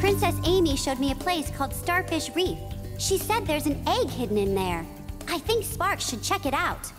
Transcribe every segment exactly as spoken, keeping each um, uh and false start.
Princess Amy showed me a place called Starfish Reef. She said there's an egg hidden in there. I think Sparx should check it out.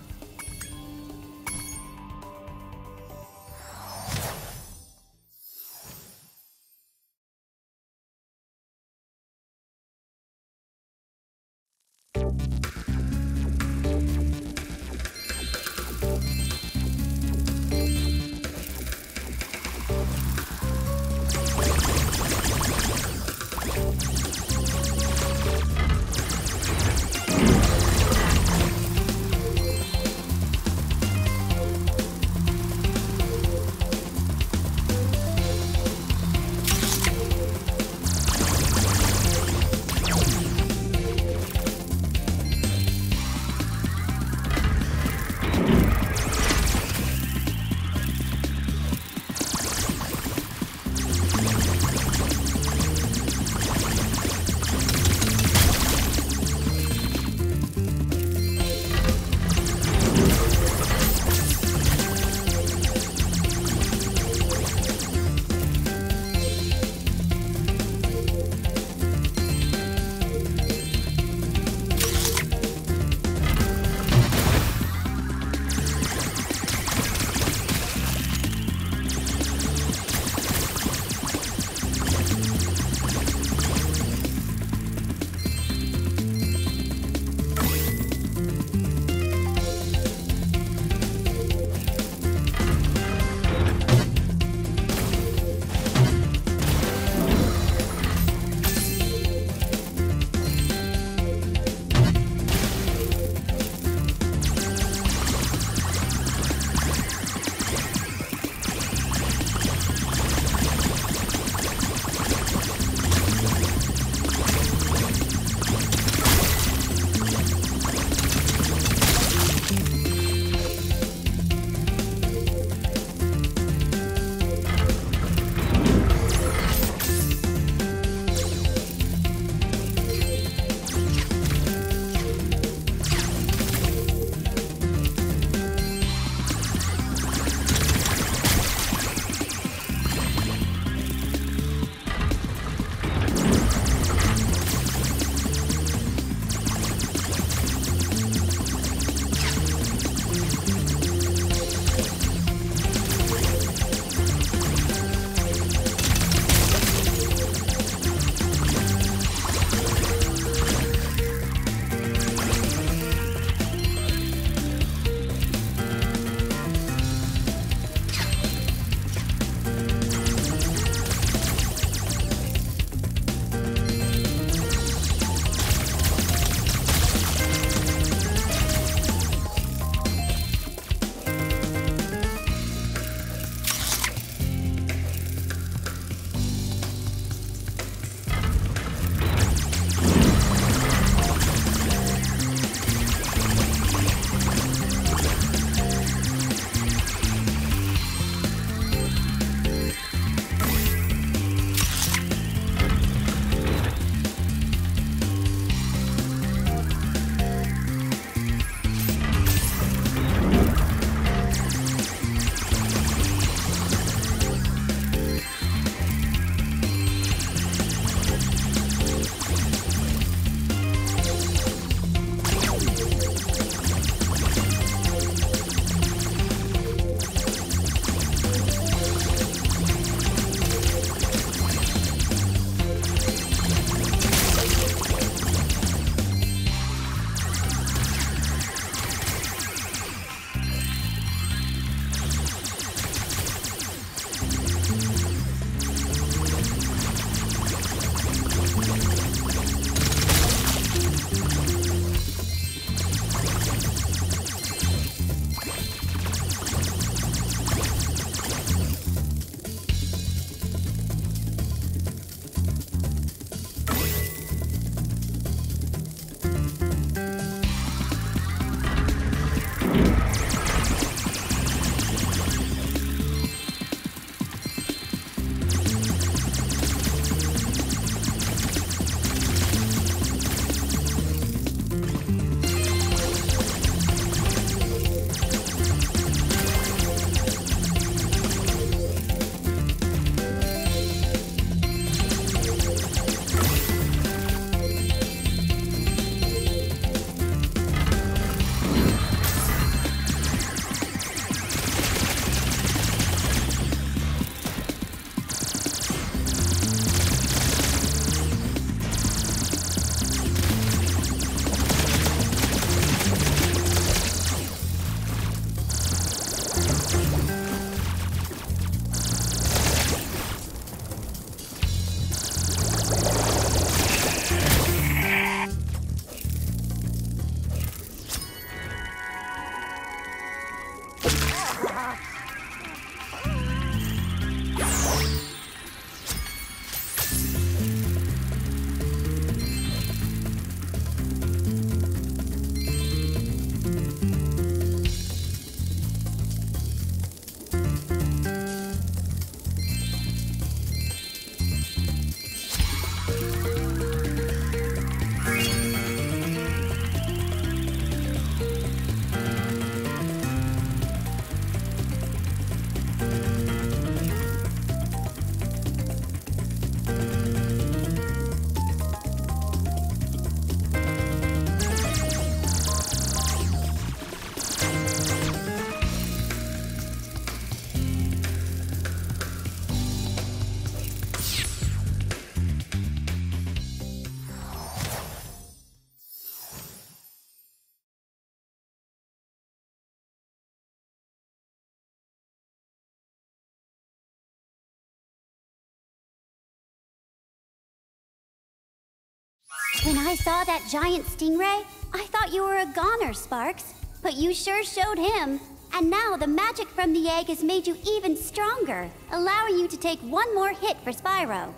When I saw that giant stingray, I thought you were a goner, Sparx. But you sure showed him. And now the magic from the egg has made you even stronger, allowing you to take one more hit for Spyro.